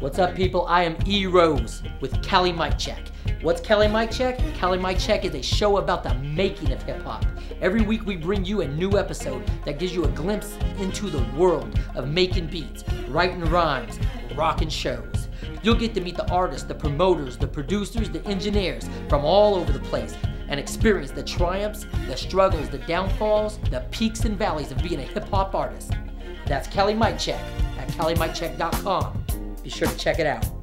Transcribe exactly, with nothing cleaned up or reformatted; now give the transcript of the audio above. What's up people, I am E. Rose with Cali Mic Check. What's Cali Mic Check? Cali Mic Check is a show about the making of hip hop. Every week we bring you a new episode that gives you a glimpse into the world of making beats, writing rhymes, rocking shows. You'll get to meet the artists, the promoters, the producers, the engineers from all over the place and experience the triumphs, the struggles, the downfalls, the peaks and valleys of being a hip hop artist. That's Cali Mic Check at Cali Mic Check dot com. Be sure to check it out.